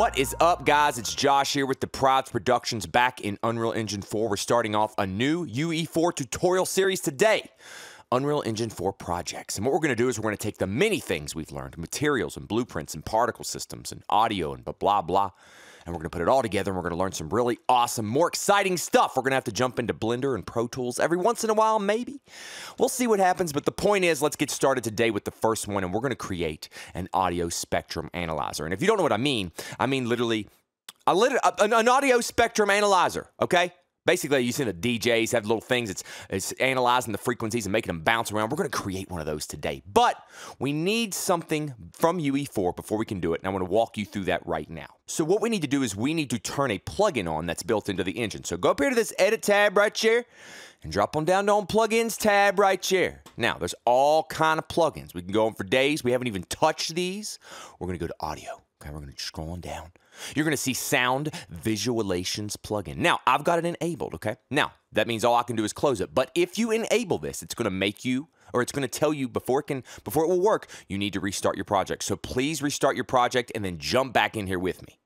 What is up, guys? It's Josh here with Deprived Productions back in Unreal Engine 4. We're starting off a new UE4 tutorial series today. Unreal Engine 4 projects. And what we're going to do is we're going to take the many things we've learned, materials and blueprints and particle systems and audio and blah, blah, and we're going to put it all together and we're going to learn some really awesome, more exciting stuff. We're going to have to jump into Blender and Pro Tools every once in a while, maybe. We'll see what happens, but the point is, let's get started today with the first one, and we're going to create an audio spectrum analyzer. And if you don't know what I mean literally an audio spectrum analyzer, okay? Basically, you see the DJs have little things. It's analyzing the frequencies and making them bounce around. We're going to create one of those today. But we need something from UE4 before we can do it, and I'm going to walk you through that right now. So what we need to do is we need to turn a plugin on that's built into the engine. So go up here to this Edit tab right here, and drop on down to on Plugins tab right here. Now, there's all kind of plugins. We can go on for days. We haven't even touched these. We're going to go to Audio. Okay, we're going to scroll on down. You're going to see Sound Visualizations plugin. Now, I've got it enabled, okay? Now, that means all I can do is close it. But if you enable this, it's going to make you, or it's going to tell you before it will work, you need to restart your project. So please restart your project and then jump back in here with me.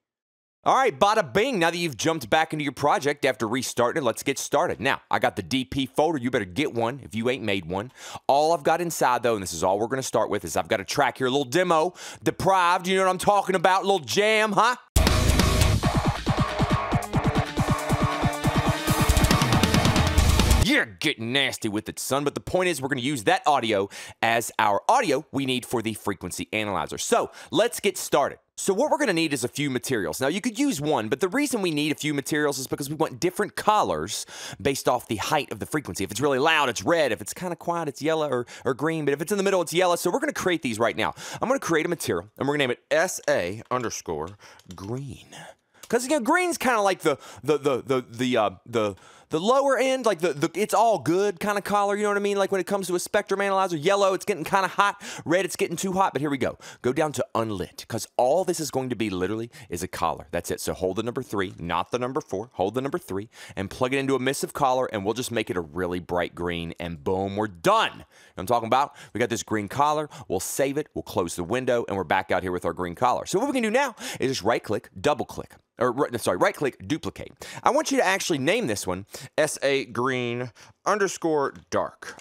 All right, bada bing, now that you've jumped back into your project after restarting it, let's get started. Now, I got the DP folder. You better get one if you ain't made one. All I've got inside, though, and this is all we're going to start with, is I've got a track here, a little demo, Deprived, you know what I'm talking about, a little jam, huh? You're getting nasty with it, son, but the point is we're going to use that audio as our audio we need for the frequency analyzer. So let's get started. So what we're going to need is a few materials. Now, you could use one, but the reason we need a few materials is because we want different colors based off the height of the frequency. If it's really loud, it's red. If it's kind of quiet, it's yellow or green. But if it's in the middle, it's yellow. So we're going to create these right now. I'm going to create a material, and we're going to name it SA_green. Because, you know, green's kind of like the lower end, like the it's all good kind of color, you know what I mean? Like when it comes to a spectrum analyzer, yellow, it's getting kind of hot, red, it's getting too hot, but here we go. Go down to unlit, because all this is going to be literally is a collar. That's it. So hold the number 3, not the number 4, hold the number 3, and plug it into a emissive collar, and we'll just make it a really bright green, and boom, we're done. You know what I'm talking about? We got this green collar, we'll save it, we'll close the window, and we're back out here with our green collar. So what we can do now is just right-click, double-click. Or, sorry, right-click, duplicate. I want you to actually name this one SA_green_dark.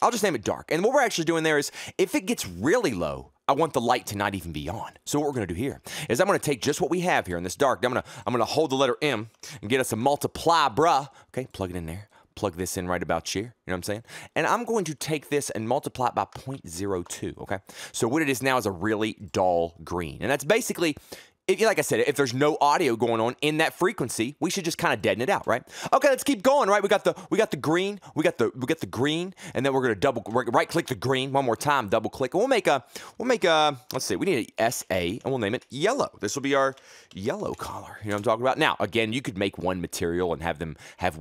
I'll just name it dark. And what we're actually doing there is if it gets really low, I want the light to not even be on. So what we're going to do here is I'm going to take just what we have here in this dark. I'm going to hold the letter M and get us a multiply, bruh. Okay, plug it in there. Plug this in right about here, you know what I'm saying? And I'm going to take this and multiply it by 0.02, okay? So what it is now is a really dull green. And that's basically... like I said, if there's no audio going on in that frequency, we should just kind of deaden it out, right? Okay, let's keep going, right? We got the green, we got the green, and then we're gonna right click the green one more time, double click, and we'll make a let's see, we need a SA, and we'll name it yellow. This will be our yellow collar. You know what I'm talking about? Now, again, you could make one material and have them have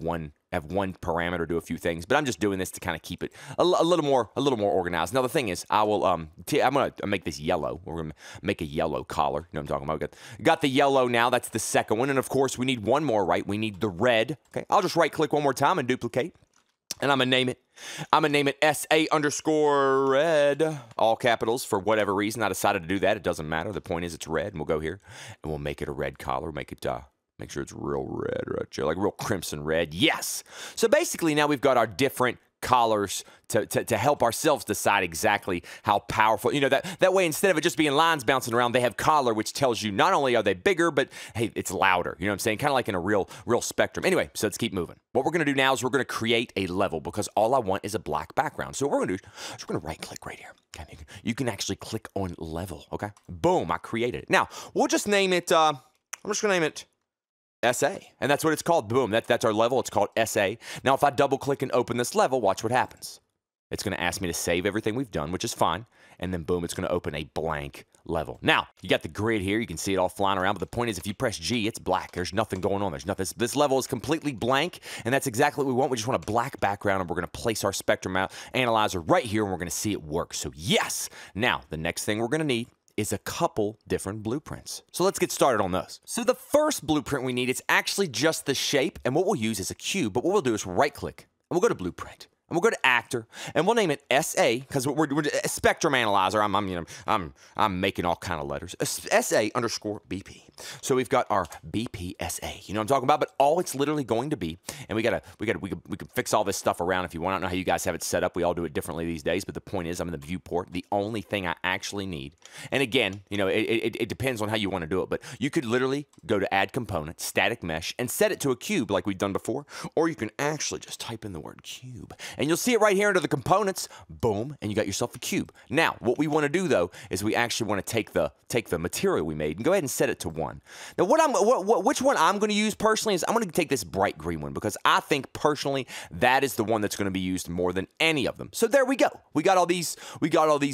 one parameter, do a few things, but I'm just doing this to kind of keep it a little more organized. Now the thing is, I will I'm gonna make this yellow. We're gonna make a yellow collar. You know what I'm talking about? Got the yellow now. That's the second one, and of course we need one more, right? We need the red. Okay, I'll just right click one more time and duplicate, and I'm gonna name it SA_red, all capitals for whatever reason I decided to do that. It doesn't matter. The point is it's red, and we'll go here and we'll make it a red collar. Make it make sure it's real red right here, like real crimson red. Yes. So basically now we've got our different collars to help ourselves decide exactly how powerful, you know, that way instead of it just being lines bouncing around, they have collar, which tells you not only are they bigger, but hey, it's louder. You know what I'm saying? Kind of like in a real spectrum. Anyway, so let's keep moving. What we're going to do now is we're going to create a level because all I want is a black background. So what we're going to do is we're going to right click right here. Okay, you can actually click on level. Okay. Boom. I created it. Now we'll just name it. I'm just going to name it SA, and that's what it's called. Boom, that's our level. It's called SA. Now, if I double-click and open this level, watch what happens. It's going to ask me to save everything we've done, which is fine, and then boom, it's going to open a blank level. Now, you got the grid here. You can see it all flying around, but the point is if you press G, it's black. There's nothing going on. There's nothing. This level is completely blank, and that's exactly what we want. We just want a black background, and we're going to place our spectrum analyzer right here, and we're going to see it work. So, yes! Now, the next thing we're going to need is a couple different blueprints. So let's get started on those. So the first blueprint we need, it's actually just the shape, and what we'll use is a cube, but what we'll do is right click, and we'll go to blueprint. and we'll go to actor, and we'll name it SA, because we're a spectrum analyzer. I'm making all kind of letters. SA underscore BP. So we've got our BPSA. You know what I'm talking about? But all it's literally going to be, and we can fix all this stuff around if you want. I don't know how you guys have it set up. We all do it differently these days. But the point is, I'm in the viewport. The only thing I actually need, and again, you know, it depends on how you want to do it. But you could literally go to add component, static mesh, and set it to a cube like we've done before, or you can actually just type in the word cube. And you'll see it right here under the components, boom, and you got yourself a cube. Now, what we want to do though is we actually want to take the material we made and go ahead and set it to 1. Now, which one I'm going to use personally is I'm going to take this bright green one, because I think personally that is the one that's going to be used more than any of them. So there we go. We got all these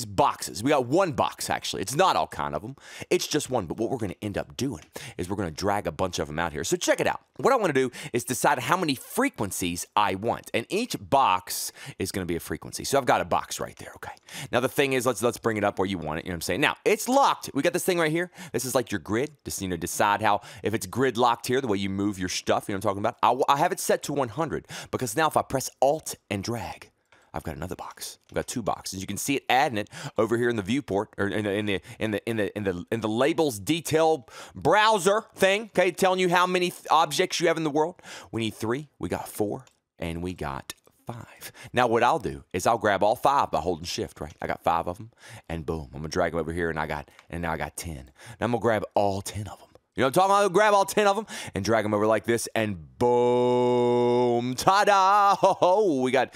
boxes. We got one box actually. It's not all kind of them. It's just one. But what we're going to end up doing is we're going to drag a bunch of them out here. So check it out. What I want to do is decide how many frequencies I want, and each box is going to be a frequency. So I've got a box right there. Okay. Now the thing is, let's bring it up where you want it. You know what I'm saying? Now it's locked. We got this thing right here. This is like your grid. Just, you know, decide how, if it's grid locked here, the way you move your stuff. You know what I'm talking about? I have it set to 100, because now if I press Alt and drag, I've got another box. I've got two boxes. You can see it adding it over here in the viewport, or in the labels detail browser thing. Okay, telling you how many objects you have in the world. We need 3. We got 4, and we got 5. Now what I'll do is I'll grab all 5 by holding shift, right? I got 5 of them, and boom, I'm gonna drag them over here, and now I got 10. Now I'm gonna grab all 10 of them. You know what I'm talking about? I'll grab all 10 of them and drag them over like this, and boom, ta-da! Oh, we got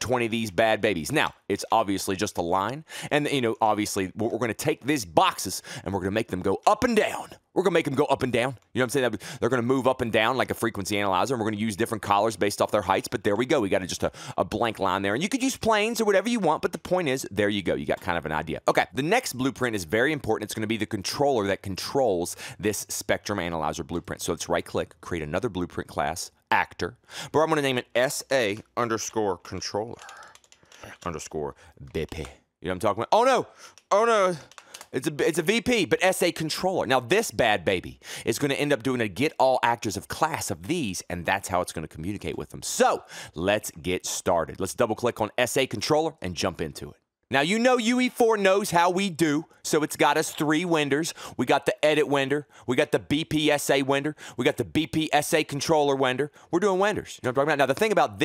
20 of these bad babies. Now it's obviously just a line, and you know, obviously we're going to take these boxes and we're going to make them go up and down. We're going to make them go up and down. You know what I'm saying? They're going to move up and down like a frequency analyzer, and we're going to use different collars based off their heights. But there we go. We got just a blank line there. And you could use planes or whatever you want, but the point is, there you go. You got kind of an idea. Okay, the next blueprint is very important. It's going to be the controller that controls this spectrum analyzer blueprint. So let's right-click, create another blueprint class, actor. But I'm going to name it SA underscore controller underscore BP. You know what I'm talking about? Oh, no. Oh, no. It's a VP, but SA controller. Now this bad baby is going to end up doing a get all actors of class of these, and that's how it's going to communicate with them. So let's get started. Let's double click on SA controller and jump into it. Now, you know UE4 knows how we do, so it's got us 3 winders. We got the edit winder, we got the BPSA winder, we got the BPSA controller winder. We're doing winders. You know what I'm talking about? Now the thing about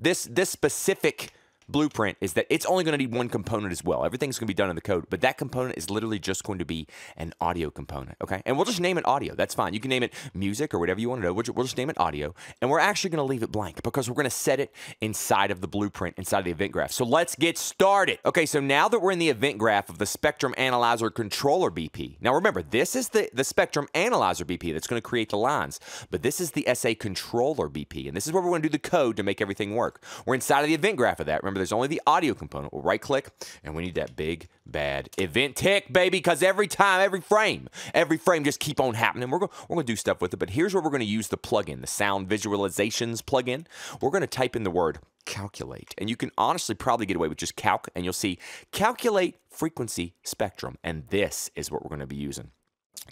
this specific blueprint is that it's only going to need one component as well. Everything's going to be done in the code, but that component is literally just going to be an audio component, okay? And we'll just name it audio. That's fine. You can name it music or whatever you want to know. We'll just name it audio, and we're actually going to leave it blank because we're going to set it inside of the blueprint, inside of the event graph. So let's get started. Okay, so now that we're in the event graph of the Spectrum Analyzer Controller BP, now remember, this is the Spectrum Analyzer BP that's going to create the lines, but this is the SA Controller BP, and this is where we're going to do the code to make everything work. We're inside of the event graph of that. Remember, there's only the audio component. We'll right-click, and we need that big, bad event tick, baby, because every time, every frame just keep on happening. We're going to do stuff with it, but here's where we're going to use the plugin, the sound visualizations plugin. We're going to type in the word calculate, and you can honestly probably get away with just calc, and you'll see calculate frequency spectrum, and this is what we're going to be using.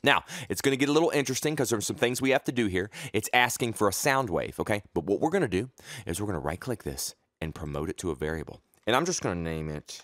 Now, it's going to get a little interesting because there's some things we have to do here. It's asking for a sound wave, okay? But what we're going to do is we're going to right-click this and promote it to a variable. And I'm just going to name it,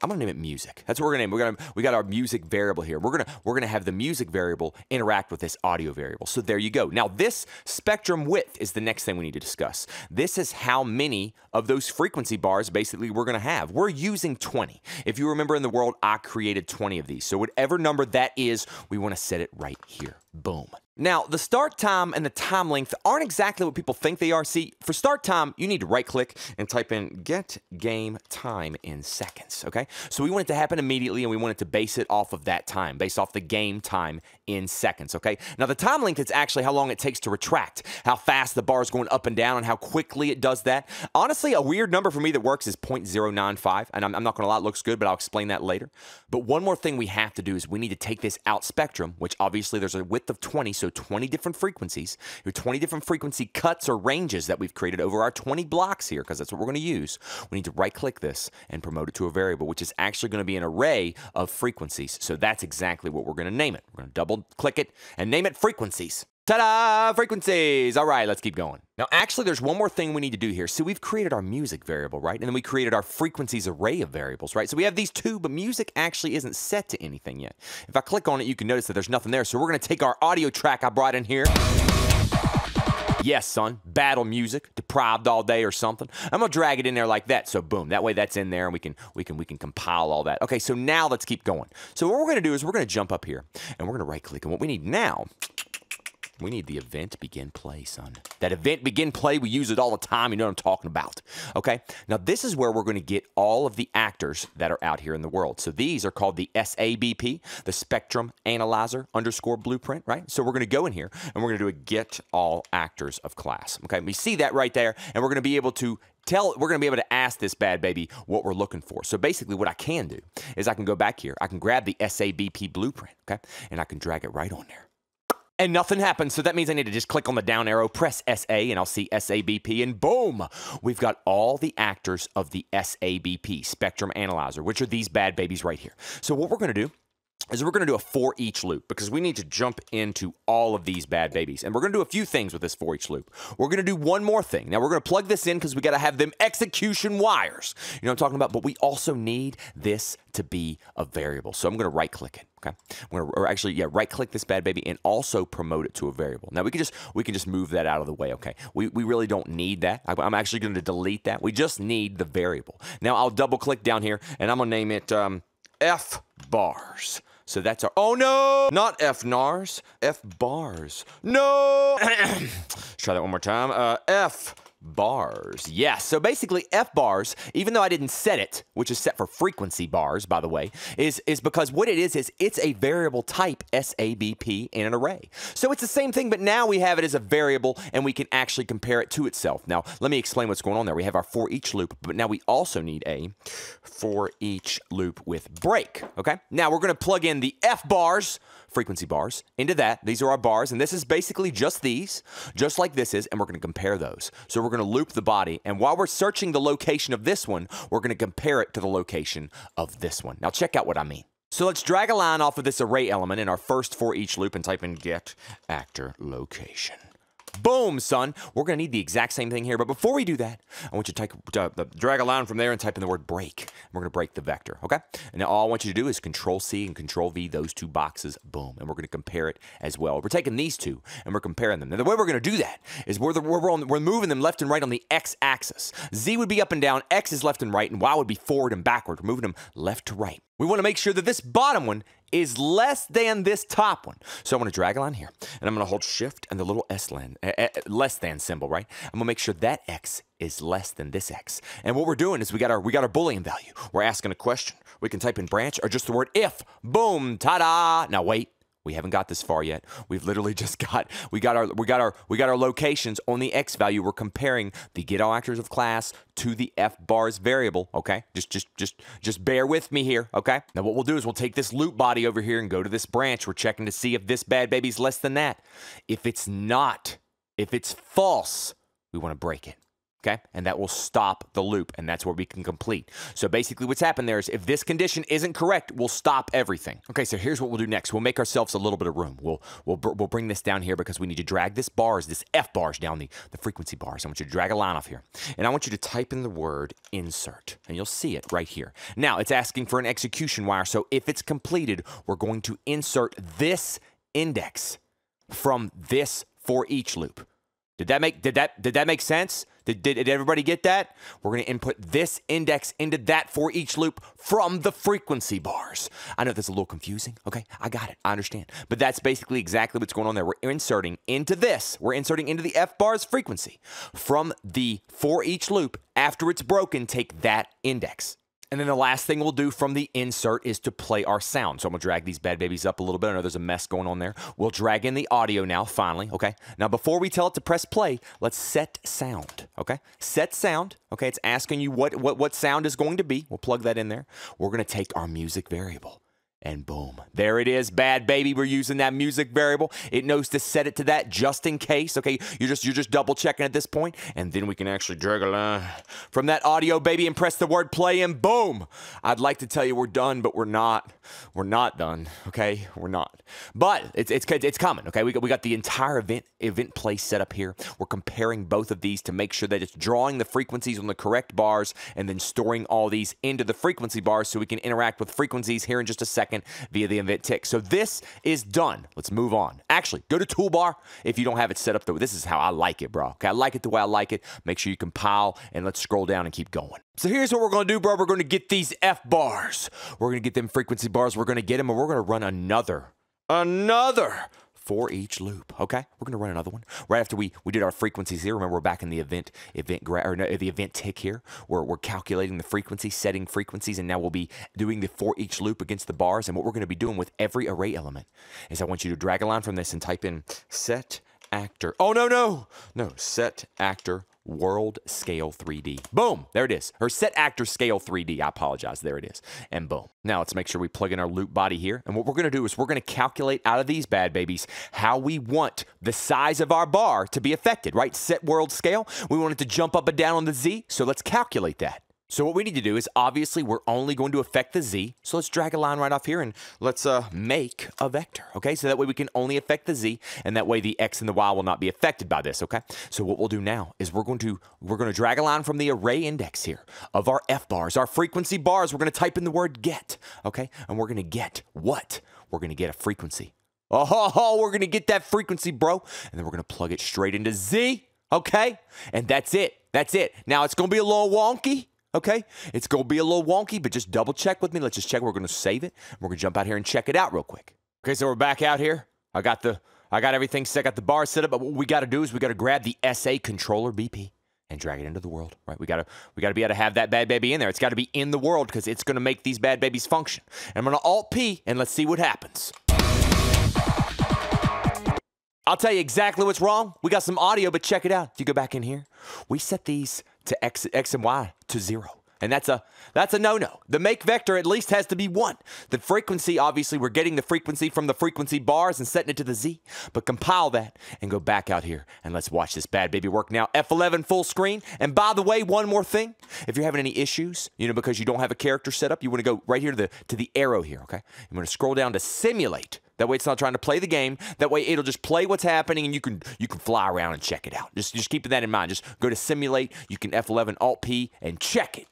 I'm going to name it music. That's what we're going to name. We got our music variable here. We're going to have the music variable interact with this audio variable. So there you go. Now this spectrum width is the next thing we need to discuss. This is how many of those frequency bars basically we're going to have. We're using 20. If you remember in the world, I created 20 of these. So whatever number that is, we want to set it right here. Boom. Now, the start time and the time length aren't exactly what people think they are. See, for start time, you need to right-click and type in get game time in seconds, okay? So we want it to happen immediately, and we want it to base it off of that time, based off the game time in seconds, okay? Now, the time length is actually how long it takes to retract, how fast the bar is going up and down, and how quickly it does that. Honestly, a weird number for me that works is 0.095, and I'm not going to lie, it looks good, but I'll explain that later. But one more thing we have to do is we need to take this out spectrum, which obviously there's a width of 20, so 20 different frequencies, your 20 different frequency cuts or ranges that we've created over our 20 blocks here, because that's what we're going to use. We need to right-click this and promote it to a variable, which is actually going to be an array of frequencies. So that's exactly what we're going to name it. We're going to double-click it and name it frequencies. Ta-da! Frequencies! All right, let's keep going. Now, actually, there's one more thing we need to do here. So we've created our music variable, right? And then we created our frequencies array of variables, right? So we have these two, but music actually isn't set to anything yet. If I click on it, you can notice that there's nothing there. So we're going to take our audio track I brought in here. Yes, son. Battle music. Deprived all day or something. I'm going to drag it in there like that. So boom. That way that's in there and we can compile all that. Okay, so now let's keep going. So what we're going to do is we're going to jump up here and we're going to right click. And what we need now, we need the event begin play, son. That event begin play, we use it all the time. You know what I'm talking about. Okay, now this is where we're going to get all of the actors that are out here in the world. So these are called the SABP, the Spectrum Analyzer _ Blueprint, right? So we're going to go in here and we're going to do a get all actors of class. Okay, we see that right there, and we're going to be able to ask this bad baby what we're looking for. So basically what I can do is I can go back here, I can grab the SABP blueprint, okay, and I can drag it right on there. And nothing happens, so that means I need to just click on the down arrow, press SA, and I'll see SABP, and boom! We've got all the actors of the SABP, Spectrum Analyzer, which are these bad babies right here. So what we're going to do is we're going to do a for each loop, because we need to jump into all of these bad babies. And we're going to do a few things with this for each loop. We're going to do one more thing. Now, we're going to plug this in because we got to have them execution wires. You know what I'm talking about? But we also need this to be a variable. So I'm going to right-click it. Okay, I'm gonna, or actually, yeah, right-click this bad baby and also promote it to a variable. Now we can just move that out of the way. Okay, we really don't need that. I'm actually going to delete that. We just need the variable. Now I'll double-click down here and I'm gonna name it F bars. So that's our, oh no, not F nars, F bars. No, let's try that one more time. F bars. Yes, so basically F bars, even though I didn't set it, which is set for frequency bars, by the way, is because what it is it's a variable type SABP in an array. So it's the same thing, but now we have it as a variable and we can actually compare it to itself. Now, let me explain what's going on there. We have our for each loop, but now we also need a for each loop with break, okay? Now we're going to plug in the F bars, frequency bars, into that. These are our bars, and this is basically just these, just like this is, and we're going to compare those. So we're going to loop the body, and while we're searching the location of this one, we're going to compare it to the location of this one. Now check out what I mean. So let's drag a line off of this array element in our first for each loop and type in get actor location. Boom, son. We're going to need the exact same thing here, but before we do that, I want you to drag a line from there and type in the word break. We're going to break the vector, okay? And now all I want you to do is Control-C and Control-V, those two boxes, boom, and we're going to compare it as well. We're taking these two, and we're comparing them. Now, the way we're going to do that is we're moving them left and right on the x-axis. Z would be up and down, X is left and right, and Y would be forward and backward. We're moving them left to right. We want to make sure that this bottom one is less than this top one. So I'm going to drag a line here, and I'm going to hold shift and the little less than symbol, right? I'm going to make sure that X is less than this X. And what we're doing is we got our Boolean value. We're asking a question. We can type in branch or just the word if. Boom, ta-da. Now wait. We haven't got this far yet. We've literally just got our locations on the X value. We're comparing the get all actors of class to the F bars variable. Okay, just bear with me here. Okay. Now what we'll do is we'll take this loop body over here and go to this branch. We're checking to see if this bad baby's less than that. If it's not, if it's false, we want to break it. Okay, and that will stop the loop, and that's where we can complete. So basically what's happened there is if this condition isn't correct, we'll stop everything. Okay, so here's what we'll do next. We'll make ourselves a little bit of room. We'll bring this down here because we need to drag this bars, this F bars down, the frequency bars. I want you to drag a line off here, and I want you to type in the word insert, and you'll see it right here. Now, it's asking for an execution wire, so if it's completed, we're going to insert this index from this for each loop. Did that make sense? Did everybody get that? We're going to input this index into that for each loop from the frequency bars. I know that's a little confusing. Okay, I got it. I understand. But that's basically exactly what's going on there. We're inserting into this. We're inserting into the F bars frequency from the for each loop. After it's broken, take that index. And then the last thing we'll do from the insert is to play our sound. So I'm going to drag these bad babies up a little bit. I know there's a mess going on there. We'll drag in the audio now, finally, okay? Now, before we tell it to press play, let's set sound, okay? Set sound, okay? It's asking you what sound is going to be. We'll plug that in there. We're going to take our music variable, and boom, there it is, bad baby. We're using that music variable. It knows to set it to that just in case, okay? You're just double checking at this point, and then we can actually drag a line from that audio baby and press the word play, and boom. I'd like to tell you we're done, but we're not. We're not done, okay? We're not. But it's coming, okay? We got the entire event play set up here. We're comparing both of these to make sure that it's drawing the frequencies on the correct bars and then storing all these into the frequency bars so we can interact with frequencies here in just a second via the event tick. So this is done. Let's move on. Actually, go to toolbar if you don't have it set up though. This is how I like it, bro. Okay, I like it the way I like it. Make sure you compile and let's scroll down and keep going. So here's what we're going to do, bro. We're going to get these F bars. We're going to get them frequency bars. We're going to get them and we're going to run another for each loop, okay? We're going to run another one. Right after we did our frequencies here, remember we're back in the event tick here. We're calculating the frequency, setting frequencies, and now we'll be doing the for each loop against the bars. And what we're going to be doing with every array element is I want you to drag a line from this and type in set actor. Oh, no, set actor world scale 3D. Boom, there it is. Or set actor scale 3D, I apologize, there it is. And boom. Now let's make sure we plug in our loop body here. And what we're gonna do is we're gonna calculate out of these bad babies how we want the size of our bar to be affected, right? Set world scale, we want it to jump up and down on the Z, so let's calculate that. So what we need to do is obviously we're only going to affect the Z. So let's drag a line right off here and let's make a vector, okay? So that way we can only affect the Z and that way the X and the Y will not be affected by this, okay? So what we'll do now is we're going to drag a line from the array index here of our F bars, our frequency bars. We're going to type in the word get, okay? And we're going to get what? We're going to get a frequency. Oh, we're going to get that frequency, bro. And then we're going to plug it straight into Z, okay? And that's it. That's it. Now it's going to be a little wonky. Okay, it's going to be a little wonky, but just double check with me. Let's just check. We're going to save it. We're going to jump out here and check it out real quick. Okay, so we're back out here. I got everything set. I got the bar set up. But what we got to do is we got to grab the SA controller BP and drag it into the world, right? We got to be able to have that bad baby in there. It's got to be in the world because it's going to make these bad babies function. And I'm going to Alt P and let's see what happens. I'll tell you exactly what's wrong. We got some audio, but check it out. If you go back in here, we set these to X and Y to 0. And that's a no-no. The make vector at least has to be 1. The frequency, obviously, we're getting the frequency from the frequency bars and setting it to the Z. But compile that and go back out here and let's watch this bad baby work now. F11 full screen. And by the way, one more thing. If you're having any issues, you know, because you don't have a character set up, you want to go right here to the arrow here, okay? I'm going to scroll down to simulate. That way it's not trying to play the game. That way it'll just play what's happening and you can fly around and check it out. Just keeping that in mind. Just go to simulate. You can F11 Alt P and check it.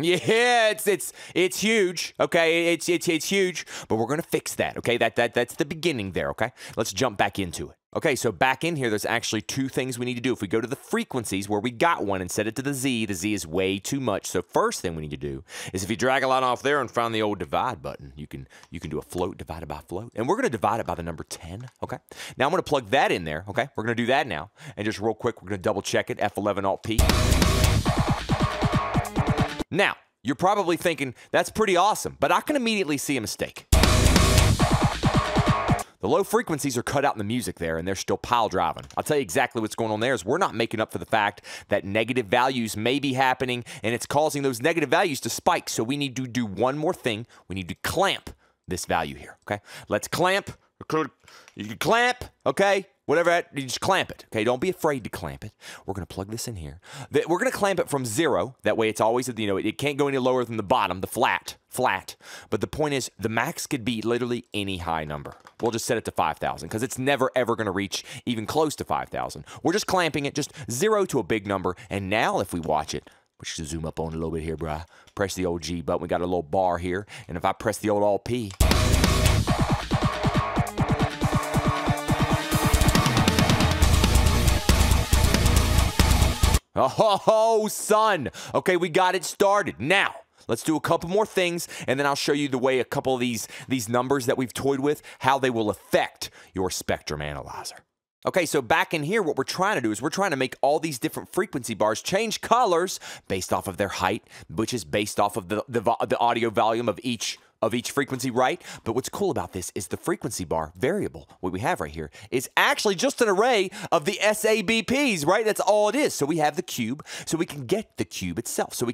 Yeah, it's huge. Okay, it's huge. But we're gonna fix that. Okay, that's the beginning there. Okay, let's jump back into it. Okay, so back in here, there's actually 2 things we need to do. If we go to the frequencies where we got one and set it to the Z is way too much. So first thing we need to do is if you drag a line off there and find the old divide button, you can do a float divided by float. And we're going to divide it by the number 10, okay? Now I'm going to plug that in there, okay? We're going to do that now. And just real quick, we're going to double check it, F11 Alt P. Now, you're probably thinking, that's pretty awesome, but I can immediately see a mistake. The low frequencies are cut out in the music there, and they're still pile driving. I'll tell you exactly what's going on there is we're not making up for the fact that negative values may be happening, and it's causing those negative values to spike. So we need to do one more thing. We need to clamp this value here, okay? Let's clamp. You can clamp, okay? Whatever, you just clamp it, okay? Don't be afraid to clamp it. We're going to plug this in here. We're going to clamp it from 0. That way it's always, you know, it can't go any lower than the bottom, the flat. But the point is the max could be literally any high number. We'll just set it to 5,000 because it's never, ever going to reach even close to 5,000. We're just clamping it, just 0 to a big number. And now if we watch it, we should zoom up on a little bit here, bruh. Press the old G button. We got a little bar here. And if I press the old Alt P... Oh, son. Okay, we got it started. Now, let's do a couple more things, and then I'll show you the way a couple of these numbers that we've toyed with, how they will affect your spectrum analyzer. Okay, so back in here, what we're trying to do is we're trying to make all these different frequency bars change colors based off of their height, which is based off of the audio volume of each of each frequency, right? But what's cool about this is the frequency bar variable, what we have right here, is actually just an array of the SABPs, right? That's all it is. So we have the cube, so we can get the cube itself. So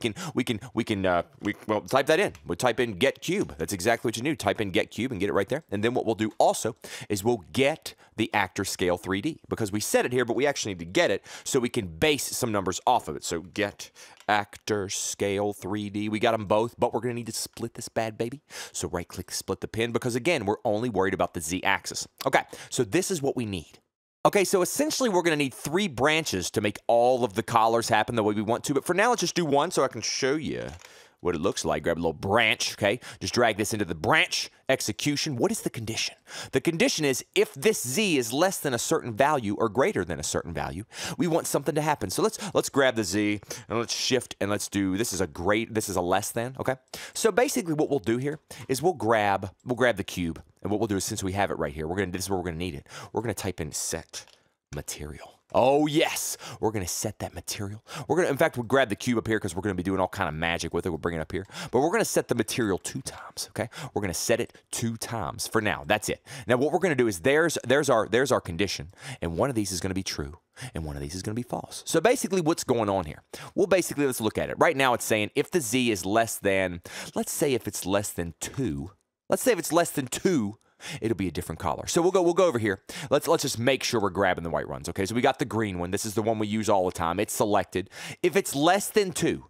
well, type that in. We'll type in get cube. That's exactly what you do. Type in get cube and get it right there. And then what we'll do also is we'll get the actor scale 3D, because we set it here, but we actually need to get it so we can base some numbers off of it. So get actor scale 3D. We got them both, but we're going to need to split this bad baby. So right click, split the pin, because again, we're only worried about the Z axis. Okay, so this is what we need. Okay, so essentially we're going to need 3 branches to make all of the collars happen the way we want to. But for now, let's just do one so I can show you what it looks like. Grab a little branch, okay? Just drag this into the branch execution. What is the condition? The condition is if this Z is less than a certain value or greater than a certain value, we want something to happen. So let's grab the Z and let's shift and let's do, this is a less than, okay? So basically what we'll do here is we'll grab the cube, and what we'll do is, since we have it right here, this is where we're gonna need it. We're gonna type in set material. Oh yes, we're gonna set that material. In fact, we'll grab the cube up here because we're gonna be doing all kind of magic with it. We'll bring it up here, but we're gonna set the material 2 times. Okay, we're gonna set it 2 times for now. That's it. Now what we're gonna do is there's our condition, and one of these is gonna be true, and one of these is gonna be false. So basically, what's going on here? Well, basically, let's look at it. Right now, it's saying if the Z is less than, let's say if it's less than 2. Let's say if it's less than 2. It'll be a different collar. So we'll go over here. Let's just make sure we're grabbing the white ones. Okay, so we got the green one. This is the one we use all the time. It's selected. If it's less than 2,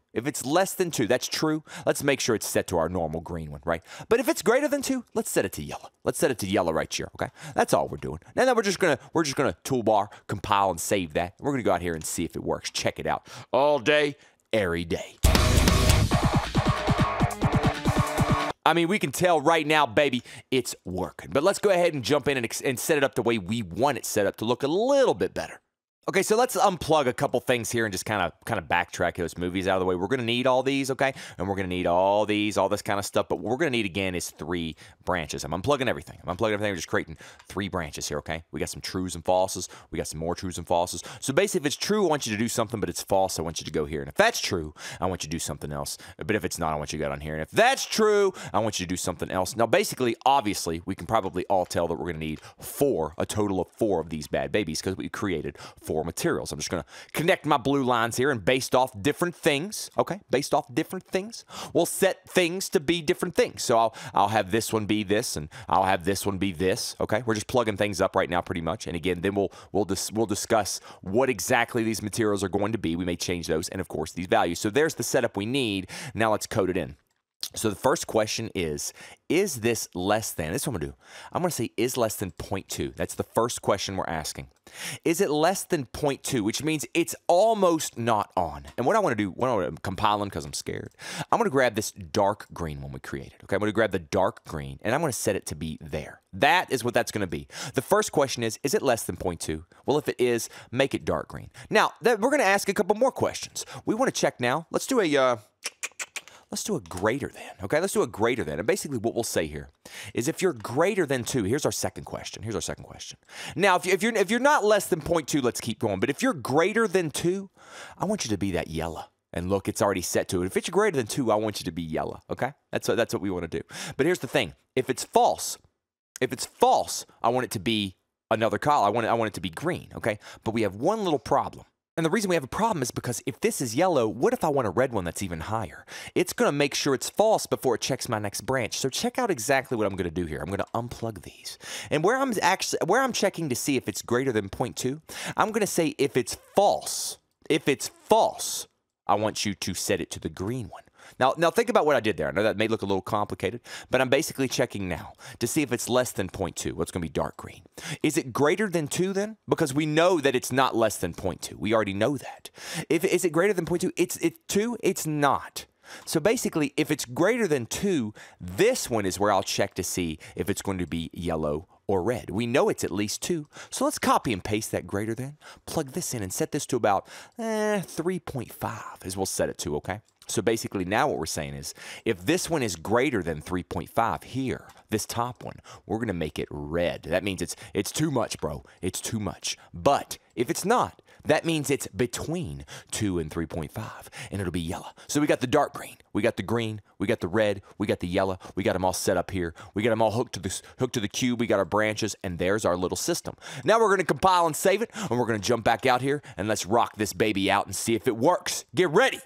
that's true. Let's make sure it's set to our normal green one, right? But if it's greater than 2, let's set it to yellow. Let's set it to yellow right here, okay? That's all we're doing. Now that we're just gonna toolbar, compile, and save that. We're gonna go out here and see if it works. Check it out. All day, every day. I mean, we can tell right now, baby, it's working. But let's go ahead and jump in and set it up the way we want it set up to look a little bit better. Okay, so let's unplug a couple things here and just kind of backtrack those movies out of the way. We're going to need all these, okay? And we're going to need all these, all this kind of stuff. But what we're going to need, again, is 3 branches. I'm unplugging everything. We're just creating 3 branches here, okay? We got some trues and falses. We got some more trues and falses. So basically, if it's true, I want you to do something, but it's false, I want you to go here. And if that's true, I want you to do something else. But if it's not, I want you to go down here. And if that's true, I want you to do something else. Now, basically, obviously, we can probably all tell that we're going to need a total of four of these bad babies because we created 4 materials. I'm just going to connect my blue lines here, and based off different things, okay, we'll set things to be different things. So I'll have this one be this, and I'll have this one be this, okay? We're just plugging things up right now pretty much, and again, then we'll discuss what exactly these materials are going to be. We may change those, and of course, these values. So there's the setup we need. Now let's code it in. So the first question is this less than? This is what I'm going to do. I'm going to say is less than 0.2. That's the first question we're asking. Is it less than 0.2, which means it's almost not on. And what I want to do, I'm compiling because I'm scared, I'm going to grab this dark green one we created. Okay, I'm going to grab the dark green, and I'm going to set it to be there. That is what that's going to be. The first question is it less than 0.2? Well, if it is, make it dark green. Now, we're going to ask a couple more questions. We want to check now. Let's do a greater than, okay? Let's do a greater than. And basically what we'll say here is if you're greater than 2, here's our second question. Now, if you're not less than 0.2, let's keep going. But if you're greater than 2, I want you to be that yellow. And look, it's already set to it. If it's greater than 2, I want you to be yellow, okay? That's what we want to do. But here's the thing. If it's false, I want it to be another color. I want it to be green, okay? But we have one little problem. And the reason we have a problem is because if this is yellow, what if I want a red one that's even higher? It's going to make sure it's false before it checks my next branch. So check out exactly what I'm going to do here. I'm going to unplug these. And where I'm checking to see if it's greater than 0.2, I'm going to say if it's false, I want you to set it to the green one. Now think about what I did there. I know that may look a little complicated, but I'm basically checking now to see if it's less than 0.2. Well, it's going to be dark green. Is it greater than 2 then? Because we know that it's not less than 0.2. We already know that. Is it greater than 0.2? It's not. So basically, if it's greater than 2, this one is where I'll check to see if it's going to be yellow or red. We know it's at least 2, so let's copy and paste that greater than, plug this in, and set this to about 3.5 is we'll set it to, okay? So basically now what we're saying is if this one is greater than 3.5 here, this top one, we're going to make it red. That means it's too much, bro. It's too much. But if it's not, That means it's between 2 and 3.5, and it'll be yellow. So we got the dark green, we got the green, we got the red, we got the yellow, we got them all set up here. We got them all hooked to the cube, we got our branches, and there's our little system. Now we're gonna compile and save it, and we're gonna jump back out here, and let's rock this baby out and see if it works. Get ready.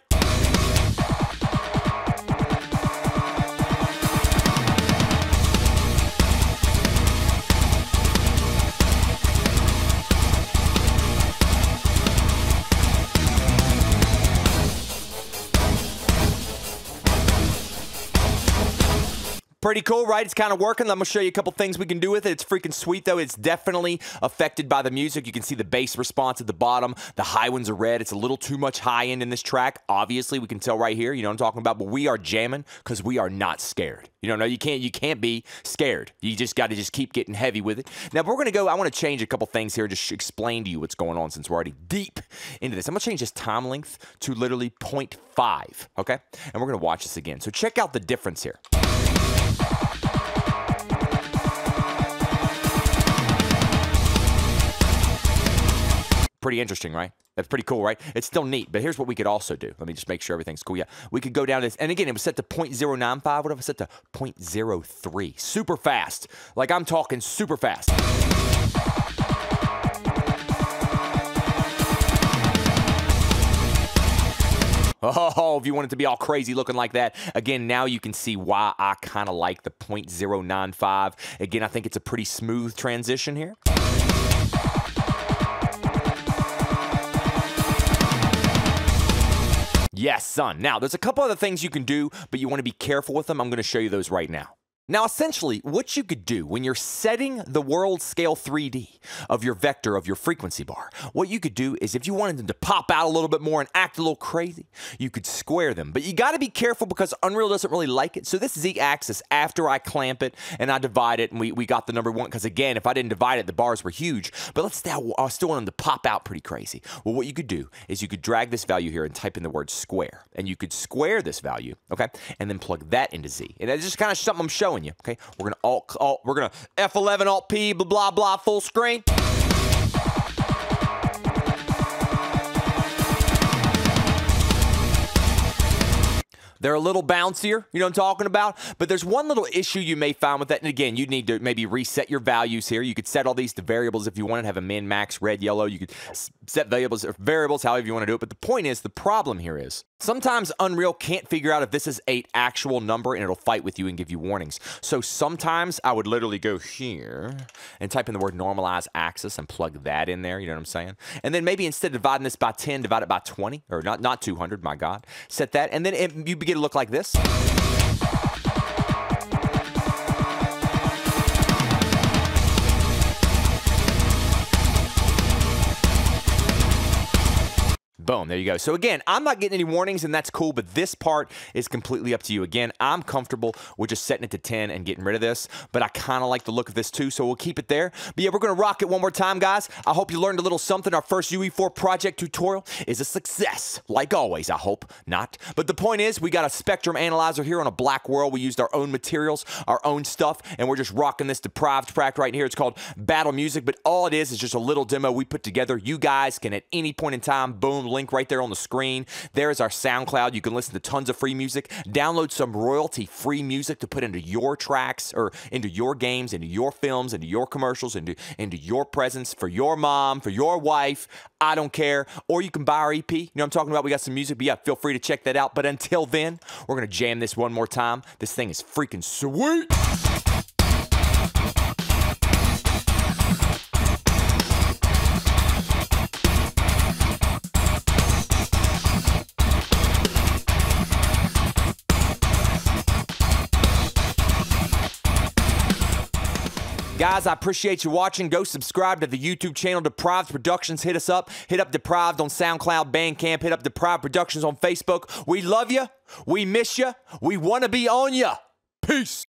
Pretty cool, right? It's kind of working. I'm gonna show you a couple things we can do with it. It's freaking sweet, though. It's definitely affected by the music. You can see the bass response at the bottom. The high ones are red. It's a little too much high end in this track. Obviously, we can tell right here. You know what I'm talking about? But we are jamming because we are not scared. You know, no, you can't be scared. You just got to just keep getting heavy with it. Now, we're gonna go. I want to change a couple things here. Just explain to you what's going on since we're already deep into this. I'm gonna change this time length to literally 0.5. Okay, and we're gonna watch this again. So check out the difference here. Pretty interesting, right? That's pretty cool, right? It's still neat, but here's what we could also do. Let me just make sure everything's cool. Yeah, we could go down to this, and again, it was set to 0.095. What if I set to 0.03? Super fast. Like, I'm talking super fast. Oh, if you want it to be all crazy looking like that. Again, now you can see why I kind of like the 0.095. Again, I think it's a pretty smooth transition here. Yes, son. Now, there's a couple other things you can do, but you want to be careful with them. I'm going to show you those right now. Now, essentially, what you could do when you're setting the world scale 3D of your vector of your frequency bar, what you could do is if you wanted them to pop out a little bit more and act a little crazy, you could square them. But you got to be careful because Unreal doesn't really like it. So this Z-axis, after I clamp it and I divide it, and we got the number 1, because again, if I didn't divide it, the bars were huge. But let's say I still want them to pop out pretty crazy. Well, what you could do is you could drag this value here and type in the word square, and you could square this value, okay, and then plug that into Z. And that's just kind of something I'm showing you, okay? We're gonna we're gonna F11 Alt P blah blah blah full screen. They're a little bouncier, you know what I'm talking about? But there's one little issue you may find with that, and again, you need to maybe reset your values here. You could set all these to variables if you wanted to have a min, max, red, yellow. You could set variables or variables however you want to do it, but the point is, the problem here is, sometimes Unreal can't figure out if this is an actual number, and it'll fight with you and give you warnings. So sometimes I would literally go here and type in the word normalize axis and plug that in there, you know what I'm saying? And then maybe instead of dividing this by 10, divide it by 20, or not 200, my God, set that, and then you begin to look like this. Boom, there you go. So again, I'm not getting any warnings, and that's cool, but this part is completely up to you. Again, I'm comfortable with just setting it to 10 and getting rid of this, but I kind of like the look of this too, so we'll keep it there. But yeah, we're going to rock it one more time, guys. I hope you learned a little something. Our first UE4 project tutorial is a success. Like always, I hope not. But the point is, we got a spectrum analyzer here on a black world. We used our own materials, our own stuff, and we're just rocking this deprived track right here. It's called Battle Music, but all it is just a little demo we put together. You guys can at any point in time, boom, link right there on the screen. There's our SoundCloud. You can listen to tons of free music, download some royalty-free music to put into your tracks or into your games, into your films, into your commercials, into your presents for your mom, for your wife. I don't care. Or you can buy our EP. You know what I'm talking about? We got some music, but yeah, feel free to check that out. But until then, we're going to jam this one more time. This thing is freaking sweet. Guys, I appreciate you watching. Go subscribe to the YouTube channel, Deprived Productions. Hit us up. Hit up Deprived on SoundCloud, Bandcamp. Hit up Deprived Productions on Facebook. We love you. We miss you. We want to be on you. Peace.